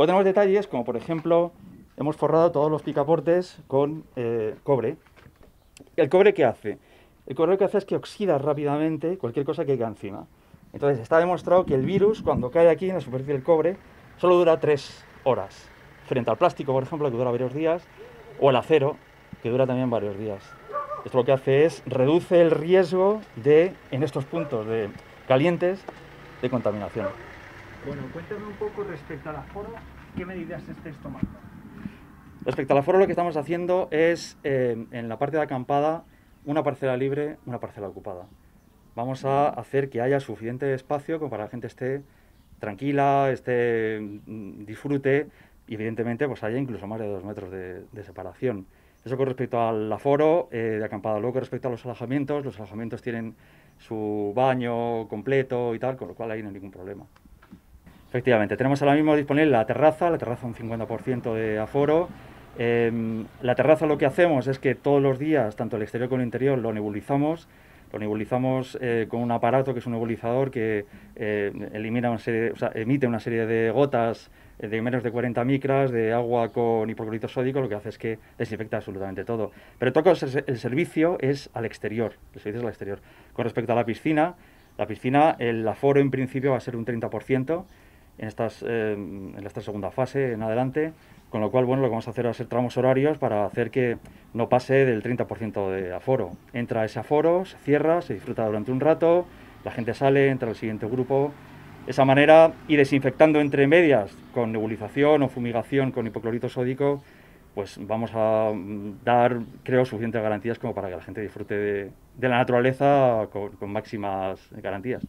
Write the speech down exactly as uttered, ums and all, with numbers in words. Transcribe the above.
Luego tenemos detalles como, por ejemplo, hemos forrado todos los picaportes con eh, cobre. ¿El cobre qué hace? El cobre lo que hace es que oxida rápidamente cualquier cosa que caiga encima. Entonces está demostrado que el virus, cuando cae aquí en la superficie del cobre, solo dura tres horas. Frente al plástico, por ejemplo, que dura varios días, o el acero, que dura también varios días. Esto lo que hace es reduce el riesgo de, en estos puntos de calientes, de contaminación. Bueno, cuéntame un poco respecto al aforo, ¿qué medidas estáis tomando? Respecto al aforo, lo que estamos haciendo es, eh, en la parte de acampada, una parcela libre, una parcela ocupada. Vamos a hacer que haya suficiente espacio como para que la gente esté tranquila, esté, disfrute, y evidentemente pues haya incluso más de dos metros de, de separación. Eso con respecto al aforo eh, de acampada. Luego con respecto a los alojamientos, los alojamientos tienen su baño completo y tal, con lo cual ahí no hay ningún problema. Efectivamente, tenemos ahora mismo disponible la terraza, la terraza un cincuenta por ciento de aforo. Eh, la terraza lo que hacemos es que todos los días, tanto el exterior como el interior, lo nebulizamos. Lo nebulizamos eh, con un aparato que es un nebulizador que eh, elimina una serie, o sea, emite una serie de gotas de menos de cuarenta micras de agua con hipoclorito sódico, lo que hace es que desinfecta absolutamente todo. Pero todo el servicio es al exterior, el servicio es al exterior. Con respecto a la piscina, la piscina, el aforo en principio va a ser un treinta por ciento en, estas, eh, en esta segunda fase en adelante, con lo cual, bueno, lo que vamos a hacer va a ser tramos horarios para hacer que no pase del treinta por ciento de aforo. Entra ese aforo, se cierra, se disfruta durante un rato, la gente sale, entra al siguiente grupo. De esa manera, y desinfectando entre medias con nebulización o fumigación con hipoclorito sódico, pues vamos a dar, creo, suficientes garantías como para que la gente disfrute de, de la naturaleza con, con máximas garantías.